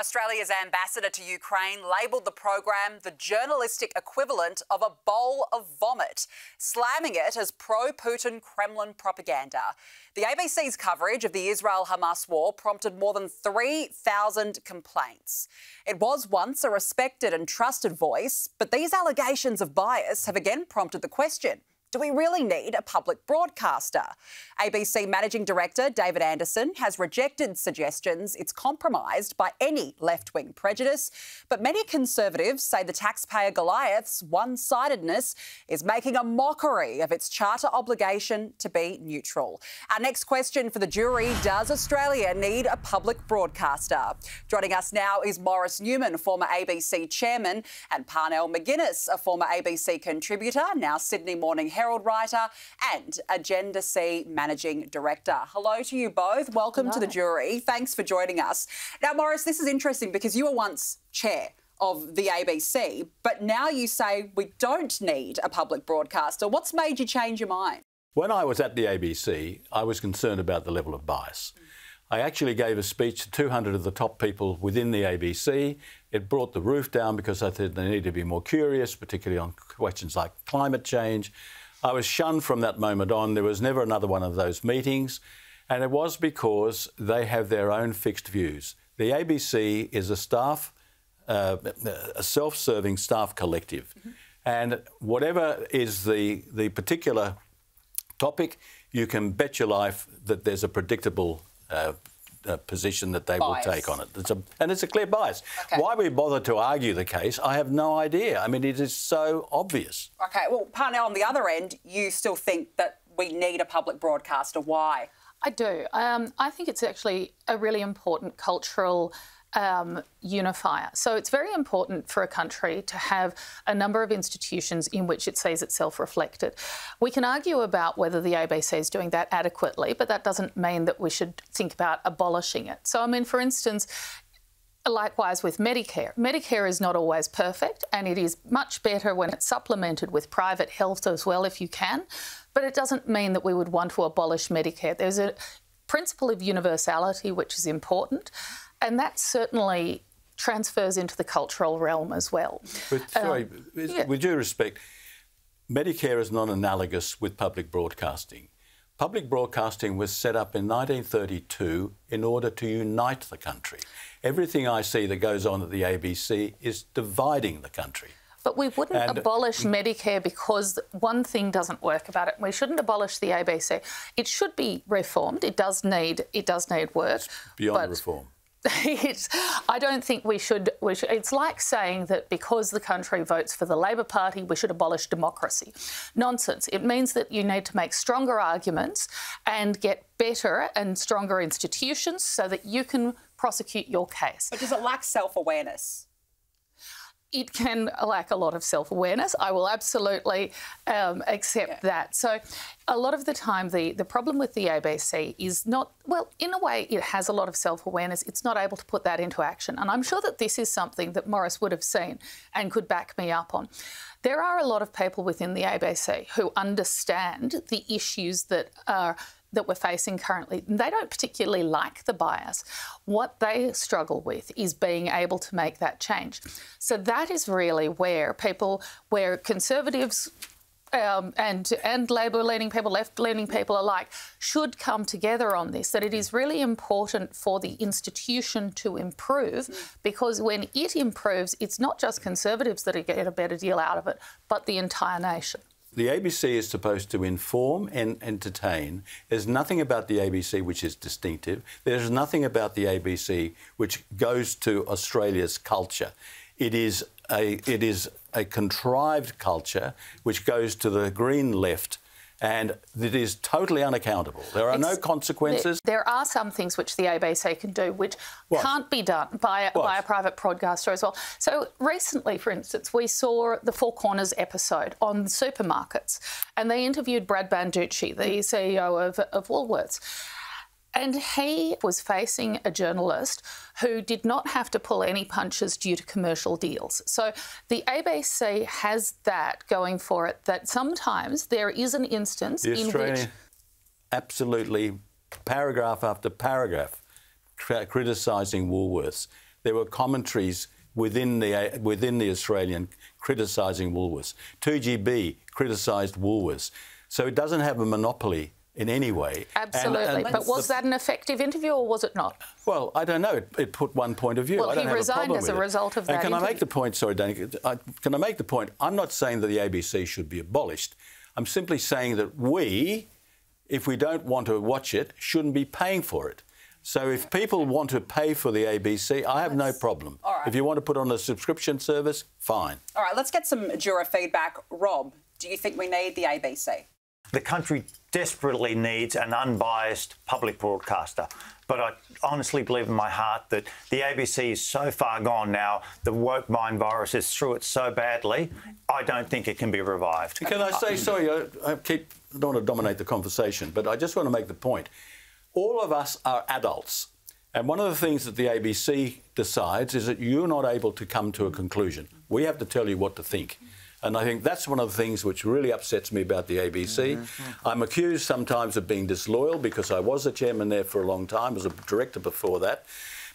Australia's ambassador to Ukraine labelled the program the journalistic equivalent of a bowl of vomit, slamming it as pro-Putin Kremlin propaganda. The ABC's coverage of the Israel-Hamas war prompted more than 3,000 complaints. It was once a respected and trusted voice, but these allegations of bias have again prompted the question, do we really need a public broadcaster? ABC Managing Director David Anderson has rejected suggestions it's compromised by any left-wing prejudice, but many conservatives say the taxpayer Goliath's one-sidedness is making a mockery of its charter obligation to be neutral. Our next question for the jury, does Australia need a public broadcaster? Joining us now is Maurice Newman, former ABC chairman, and Parnell McGuinness, a former ABC contributor, now Sydney Morning Herald writer and Agenda C Managing Director. Hello to you both. Welcome to the jury. Thanks for joining us. Now, Maurice, this is interesting because you were once chair of the ABC, but now you say we don't need a public broadcaster. What's made you change your mind? When I was at the ABC, I was concerned about the level of bias. I actually gave a speech to 200 of the top people within the ABC. It brought the roof down because I said they need to be more curious, particularly on questions like climate change. I was shunned from that moment on. There was never another one of those meetings, and it was because they have their own fixed views. The ABC is a self-serving staff collective, and whatever is the particular topic, you can bet your life that there's a predictable position that they will take on it. It's a clear bias. Okay. Why we bother to argue the case, I have no idea. I mean, it is so obvious. OK, well, Parnell, on the other end, you still think that we need a public broadcaster. Why? I do. I think it's actually a really important cultural unifier. So it's very important for a country to have a number of institutions in which it sees itself reflected. We can argue about whether the ABC is doing that adequately, but that doesn't mean that we should think about abolishing it. So, I mean, for instance, likewise with Medicare. Medicare is not always perfect, and it is much better when it's supplemented with private health as well, if you can, but it doesn't mean that we would want to abolish Medicare. There's a principle of universality which is important, and that certainly transfers into the cultural realm as well. But, sorry, with due respect, Medicare is not analogous with public broadcasting. Public broadcasting was set up in 1932 in order to unite the country. Everything I see that goes on at the ABC is dividing the country. But we wouldn't abolish Medicare because one thing doesn't work about it. We shouldn't abolish the ABC. It should be reformed. It does need work. It's beyond reform. I don't think we should. It's like saying that because the country votes for the Labor Party, we should abolish democracy. Nonsense. It means that you need to make stronger arguments and get better and stronger institutions so that you can prosecute your case. But does it lack self-awareness? It can lack a lot of self-awareness. I will absolutely accept that. So a lot of the time the problem with the ABC is not, well, in a way it has a lot of self-awareness. It's not able to put that into action. And I'm sure that this is something that Maurice would have seen and could back me up on. There are a lot of people within the ABC who understand the issues that we're facing currently. They don't particularly like the bias. What they struggle with is being able to make that change. So that is really where conservatives and Labor-leaning people, left-leaning people alike should come together on this, that it is really important for the institution to improve because when it improves, it's not just conservatives that get a better deal out of it, but the entire nation. The ABC is supposed to inform and entertain. There's nothing about the ABC which is distinctive. There's nothing about the ABC which goes to Australia's culture. It is a contrived culture which goes to the green left, and it is totally unaccountable. There are no consequences. There are some things which the ABC can do which can't be done by a private broadcaster as well. So recently, for instance, we saw the Four Corners episode on supermarkets, and they interviewed Brad Banducci, the CEO of Woolworths. And he was facing a journalist who did not have to pull any punches due to commercial deals. So the ABC has that going for it, that sometimes there is an instance in which... absolutely, paragraph after paragraph, criticising Woolworths. there were commentaries within the Australian criticising Woolworths. 2GB criticised Woolworths. So it doesn't have a monopoly in any way. Absolutely. And but was that an effective interview or was it not? Well, I don't know. It put one point of view. Well, he resigned as a result of that interview. And can I make the point, sorry, Danica, can I make the point? I'm not saying that the ABC should be abolished. I'm simply saying that we, if we don't want to watch it, shouldn't be paying for it. So if people want to pay for the ABC, I have no problem. All right. If you want to put on a subscription service, fine. All right, let's get some juror feedback. Rob, do you think we need the ABC? The country desperately needs an unbiased public broadcaster. But I honestly believe in my heart that the ABC is so far gone now, the woke mind virus is through it so badly, I don't think it can be revived. Can I say, sorry, I don't want to dominate the conversation, but I just want to make the point. All of us are adults, and one of the things that the ABC decides is that you're not able to come to a conclusion. We have to tell you what to think. And I think that's one of the things which really upsets me about the ABC. Mm-hmm. I'm accused sometimes of being disloyal because I was the chairman there for a long time, was a director before that.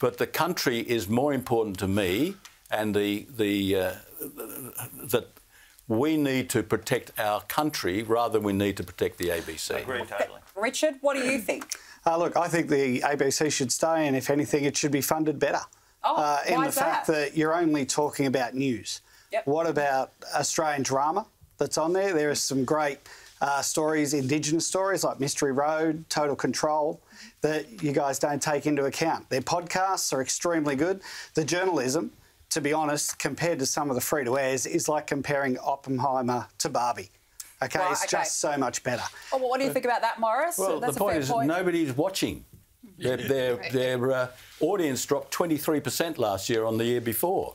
But the country is more important to me, and that we need to protect our country rather than we need to protect the ABC. I agree totally. Richard, what do you think? Look, I think the ABC should stay, and if anything, it should be funded better. Oh, in the fact that you're only talking about news. Yep. What about Australian drama that's on there? There are some great stories, Indigenous stories like Mystery Road, Total Control, that you guys don't take into account. Their podcasts are extremely good. The journalism, to be honest, compared to some of the free-to-airs, is like comparing Oppenheimer to Barbie. OK, well, it's just so much better. Oh, well, what do you think about that, Maurice? Well, that's the point is nobody's watching. Their audience dropped 23% last year on the year before.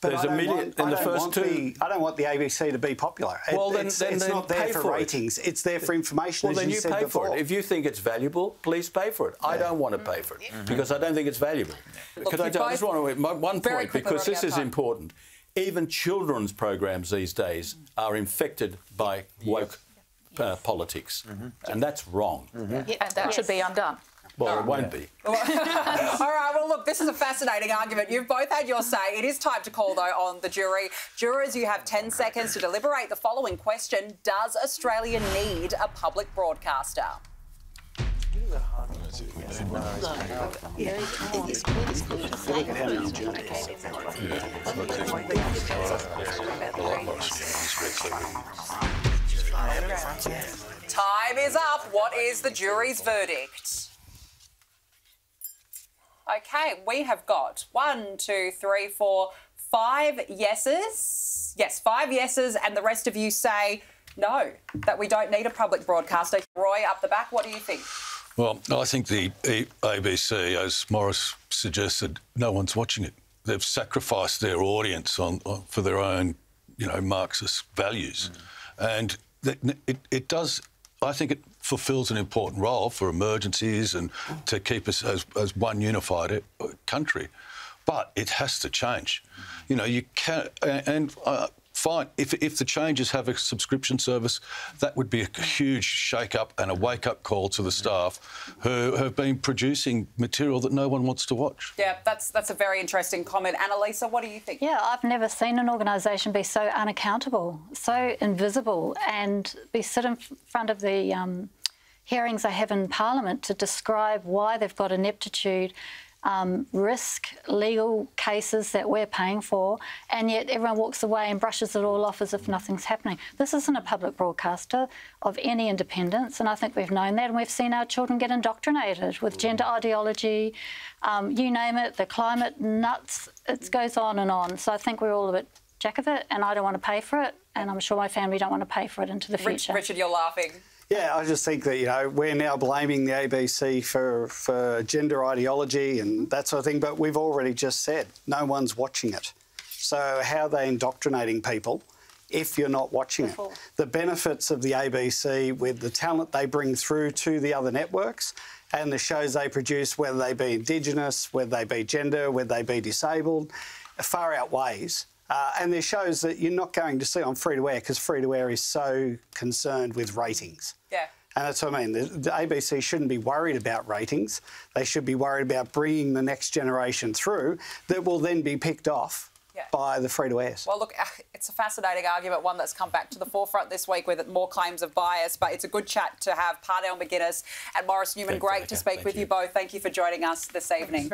But there's a million in the first two. I don't want the ABC to be popular. Well, it's not there for ratings. It's there for information. Well, then you pay for it. If you think it's valuable, please pay for it. I don't want to pay for it because I don't think it's valuable. Because I just want to one point because this is important. Even children's programs these days are infected by woke politics, and that's wrong. And that should be undone. Well, it won't be. All right, well, look, this is a fascinating argument. You've both had your say. It is time to call, though, on the jury. Jurors, you have 10 seconds to deliberate the following question. Does Australia need a public broadcaster? Time is up. What is the jury's verdict? OK, we have got 5 yeses. Yes, 5 yeses, and the rest of you say no, that we don't need a public broadcaster. Roy, up the back, what do you think? Well, I think the ABC, as Maurice suggested, no-one's watching it. They've sacrificed their audience on for their own, you know, Marxist values. And it does... I think it fulfils an important role for emergencies and to keep us as one unified country, but it has to change. You know, you can and fine if the changes have a subscription service, that would be a huge shake-up and a wake-up call to the staff who have been producing material that no one wants to watch. Yeah, that's a very interesting comment. Annalisa, what do you think? Yeah, I've never seen an organisation be so unaccountable, so invisible, and be sit in front of the hearings I have in Parliament to describe why they've got ineptitude, risk legal cases that we're paying for, and yet everyone walks away and brushes it all off as if nothing's happening. This isn't a public broadcaster of any independence, and I think we've known that, and we've seen our children get indoctrinated with gender ideology, you name it, the climate nuts, it goes on. So I think we're all a bit jack of it, and I don't want to pay for it, and I'm sure my family don't want to pay for it into the future. Richard, you're laughing. Yeah, I just think that, you know, we're now blaming the ABC for gender ideology and that sort of thing, but we've already just said no-one's watching it. So how are they indoctrinating people if you're not watching it? The benefits of the ABC with the talent they bring through to the other networks and the shows they produce, whether they be Indigenous, whether they be gender, whether they be disabled, far outweighs. And they're shows that you're not going to see on free-to-air because free-to-air is so concerned with ratings. Yeah. And that's what I mean. The ABC shouldn't be worried about ratings. They should be worried about bringing the next generation through that will then be picked off by the free-to-airs. Well, look, it's a fascinating argument, one that's come back to the forefront this week with more claims of bias, but it's a good chat to have. Parnell McGuinness and Maurice Newman, great to speak with you both. Thank you for joining us this evening.